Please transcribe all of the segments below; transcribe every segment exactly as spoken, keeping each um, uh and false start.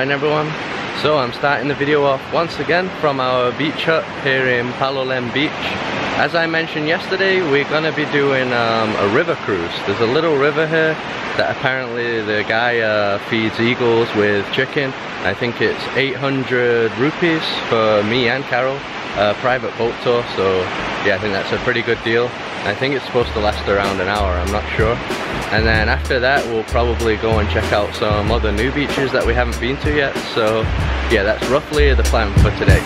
morning everyone. So I'm starting the video off once again from our beach hut here in Palolem Beach. As I mentioned yesterday, we're going to be doing um, a river cruise. There's a little river here that apparently the guy uh, feeds eagles with chicken. I think it's eight hundred rupees for me and Carol, a private boat tour. So yeah, I think that's a pretty good deal. I think it's supposed to last around an hour, I'm not sure. And then after that, we'll probably go and check out some other new beaches that we haven't been to yet. So yeah, that's roughly the plan for today.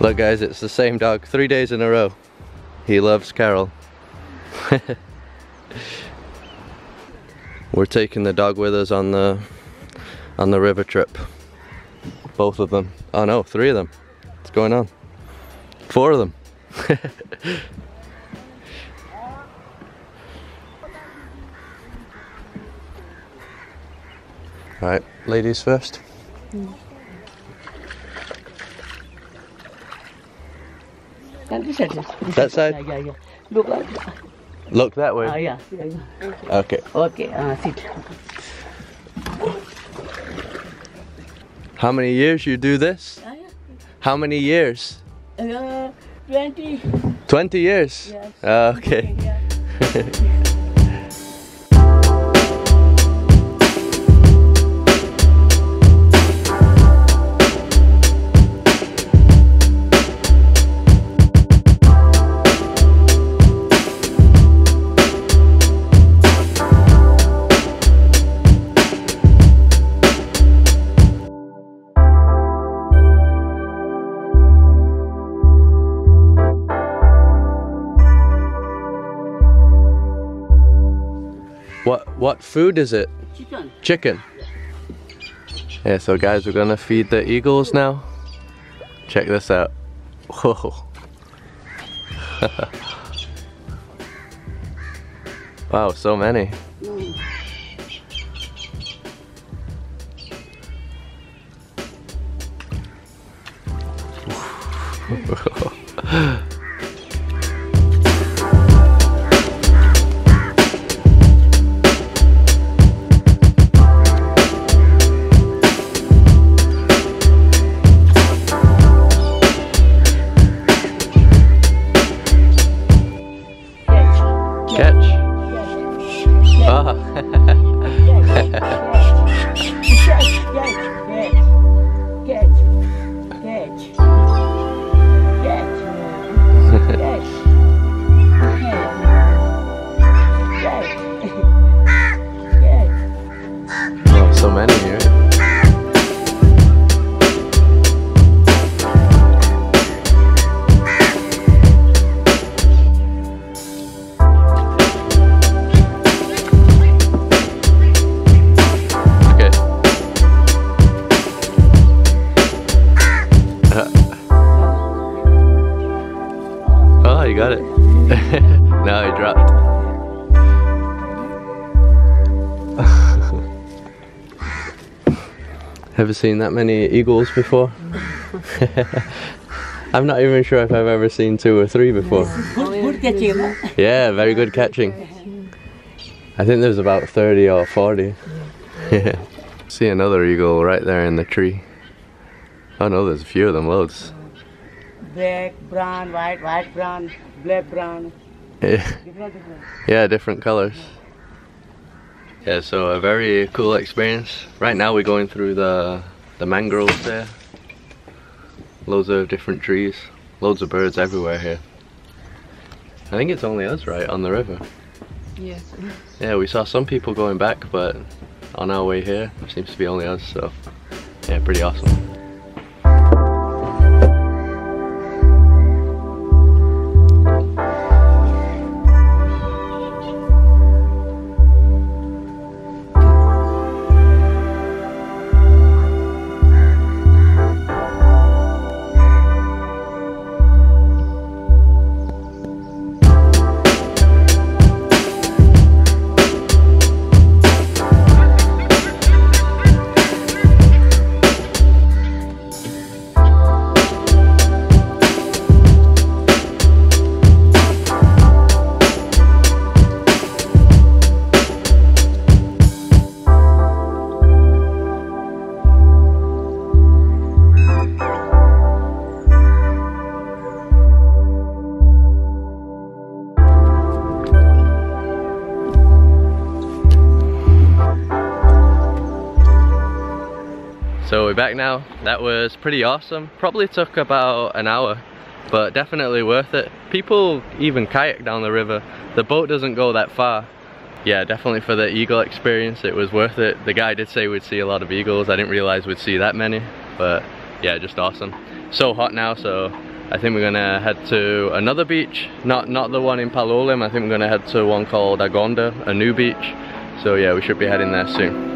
Look guys, it's the same dog three days in a row. He loves Carol. We're taking the dog with us on the on the river trip. Both of them. Oh no, three of them. What's going on? Four of them. Alright, ladies first. Mm. That side? Yeah, yeah, yeah. Look, uh, look that way? Uh, yeah, yeah, yeah. Okay. Okay, uh, sit. How many years you do this? Uh, yeah. How many years? Uh, twenty. Twenty years? Yes. Uh, okay. Yeah. What what food is it? Chicken. Chicken. Yeah, so guys, we're gonna feed the eagles now. Check this out. Whoa. Wow, so many. Mm. No, he dropped. Ever seen that many eagles before? I'm not even sure if I've ever seen two or three before. Good catching. Yeah, very good catching. I think there's about thirty or forty. Yeah. See another eagle right there in the tree. Oh no, there's a few of them, loads. Black, brown, white, white, brown, black, brown. Yeah. Yeah, different colors. Yeah, so a very cool experience. Right now we're going through the, the mangroves there. Loads of different trees. Loads of birds everywhere here. I think it's only us, right, on the river? Yes. Yeah, we saw some people going back, but on our way here, it seems to be only us, so yeah, pretty awesome. back now. That was pretty awesome. Probably took about an hour, but definitely worth it. People even kayak down the river. The boat doesn't go that far. Yeah, definitely for the eagle experience, it was worth it. The guy did say we'd see a lot of eagles. I didn't realize we'd see that many, but yeah, just awesome. So hot now, so I think we're gonna head to another beach, not not the one in Palolem. I think we're gonna head to one called Agonda, a new beach. So yeah, we should be heading there soon.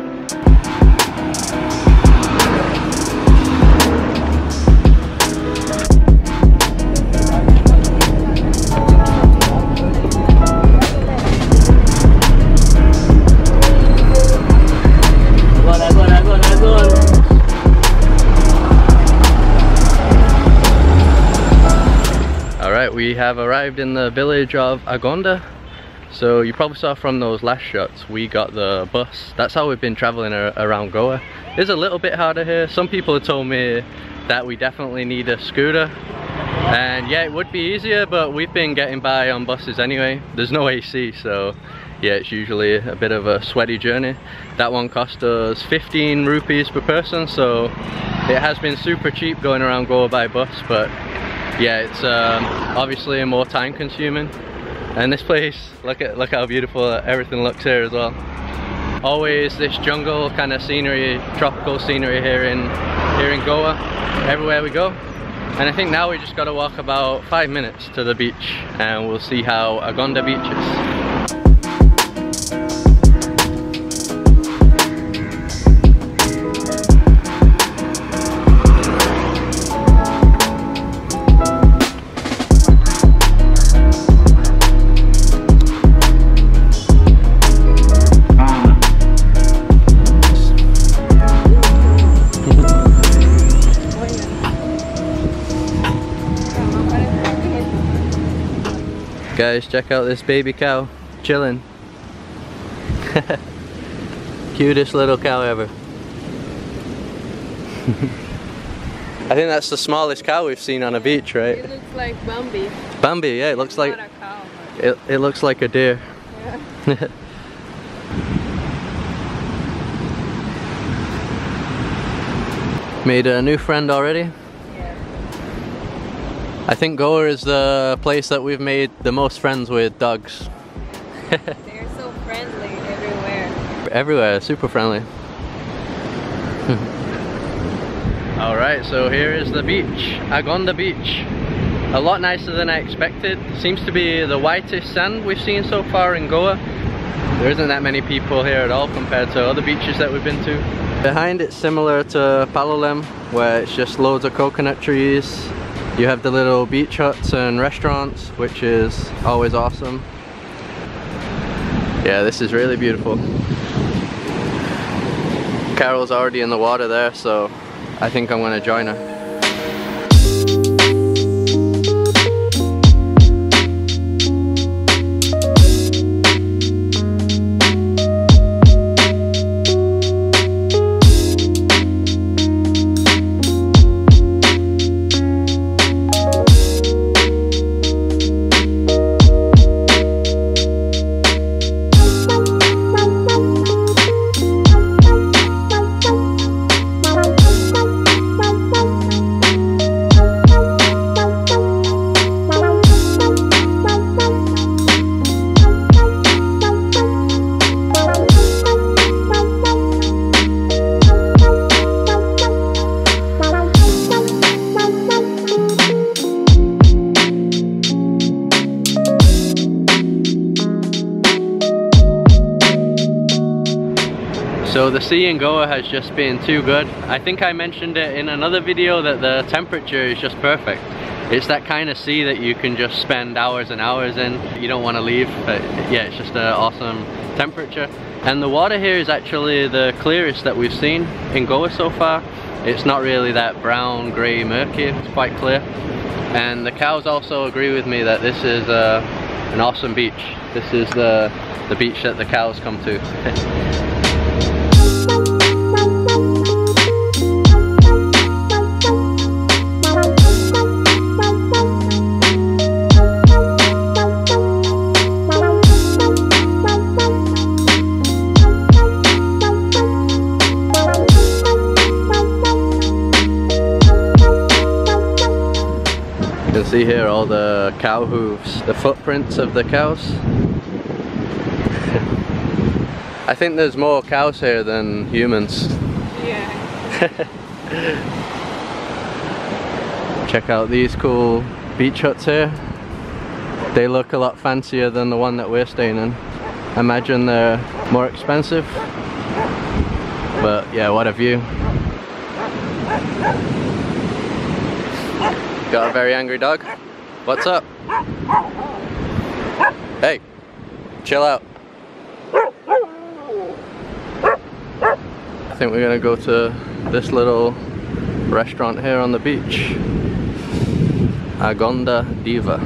We have arrived in the village of Agonda. So you probably saw from those last shots, we got the bus. That's how we've been traveling around Goa. It's a little bit harder here. Some people have told me that we definitely need a scooter. And yeah, it would be easier, but we've been getting by on buses anyway. There's no A C, so yeah, it's usually a bit of a sweaty journey. That one cost us fifteen rupees per person, so it has been super cheap going around Goa by bus, but yeah, it's um, obviously more time consuming. And this place, look at look how beautiful everything looks here as well. Always this jungle kind of scenery, tropical scenery here in here in Goa, everywhere we go. And I think now we just got to walk about five minutes to the beach and we'll see how Agonda Beach is. Guys, check out this baby cow, chilling. Cutest little cow ever. I think that's the smallest cow we've seen on a beach, right? It looks like Bambi. Bambi, yeah, it it's looks like not a cow, but... it, it looks like a deer. Yeah. Made a new friend already. I think Goa is the place that we've made the most friends with dogs. They're so friendly everywhere. Everywhere, super friendly. Alright, so here is the beach, Agonda Beach. A lot nicer than I expected. Seems to be the whitest sand we've seen so far in Goa. There isn't that many people here at all compared to other beaches that we've been to. Behind it's similar to Palolem, where it's just loads of coconut trees. You have the little beach huts and restaurants, which is always awesome. Yeah, this is really beautiful. Carol's already in the water there, so I think I'm gonna join her. So the sea in Goa has just been too good. I think I mentioned it in another video that the temperature is just perfect. It's that kind of sea that you can just spend hours and hours in. You don't want to leave, but yeah, it's just an awesome temperature. And the water here is actually the clearest that we've seen in Goa so far. It's not really that brown, grey, murky, it's quite clear. And the cows also agree with me that this is uh, an awesome beach. This is the, the beach that the cows come to. can see here all the cow hooves, the footprints of the cows. I think there's more cows here than humans. Yeah. Check out these cool beach huts here. They look a lot fancier than the one that we're staying in. I imagine they're more expensive. But yeah, what a view. Got a very angry dog. What's up? Hey, chill out. I think we're gonna go to this little restaurant here on the beach. Agonda Diva.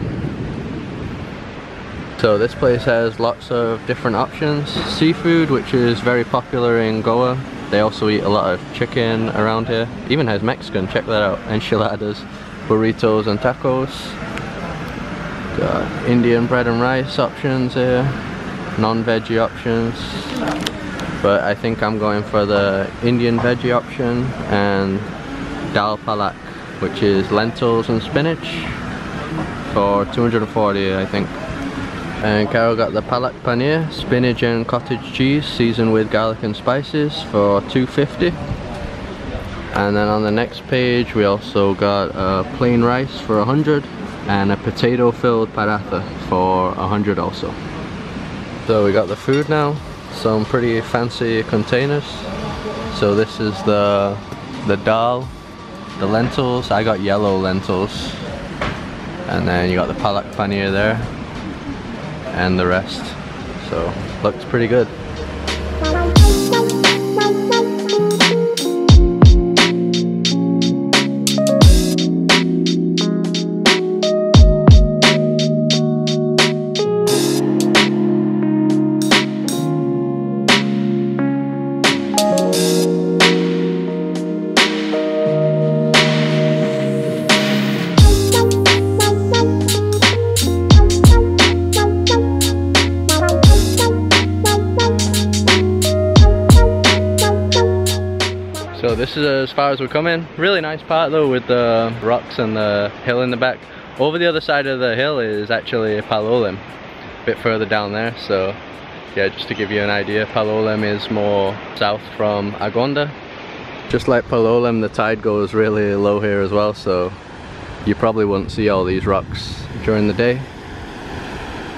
So this place has lots of different options. Seafood, which is very popular in Goa. They also eat a lot of chicken around here. Even has Mexican, check that out. Enchiladas, burritos and tacos. Got Indian bread and rice options here. Non-veggie options. But I think I'm going for the Indian veggie option and dal palak, which is lentils and spinach for two hundred forty, I think. And Carol got the palak paneer, spinach and cottage cheese seasoned with garlic and spices for two fifty. And then on the next page we also got a plain rice for one hundred and a potato filled paratha for one hundred also. So we got the food now. Some pretty fancy containers. So this is the the dal, the lentils. I got yellow lentils, and then you got the palak paneer there, and the rest. So looks pretty good. So this is as far as we're coming. Really nice part though, with the rocks and the hill in the back. Over the other side of the hill is actually Palolem, a bit further down there. So yeah, just to give you an idea, Palolem is more south from Agonda. Just like Palolem, the tide goes really low here as well, so you probably wouldn't see all these rocks during the day.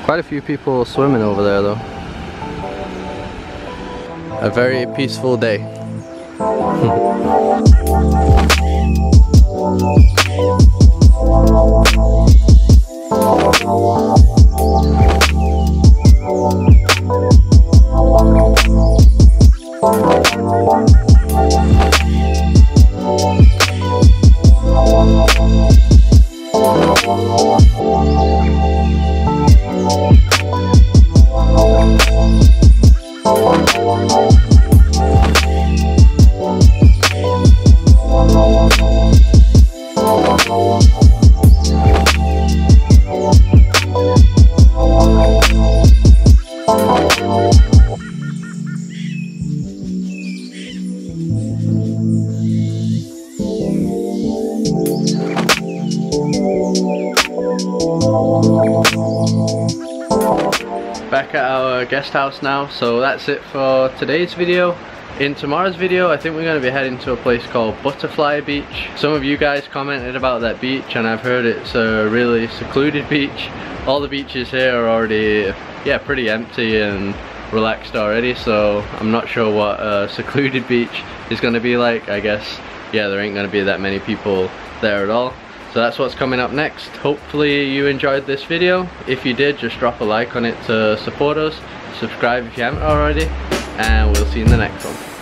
Quite a few people swimming over there though. A very peaceful day. Back at our guest house now, so that's it for today's video. In tomorrow's video I think we're going to be heading to a place called Butterfly Beach. Some of you guys commented about that beach and I've heard it's a really secluded beach. All the beaches here are already, yeah, pretty empty and relaxed already, so I'm not sure what a secluded beach is going to be like. I guess, yeah, there ain't going to be that many people there at all. So that's what's coming up next. Hopefully you enjoyed this video. If you did, just drop a like on it to support us. Subscribe if you haven't already, and we'll see you in the next one.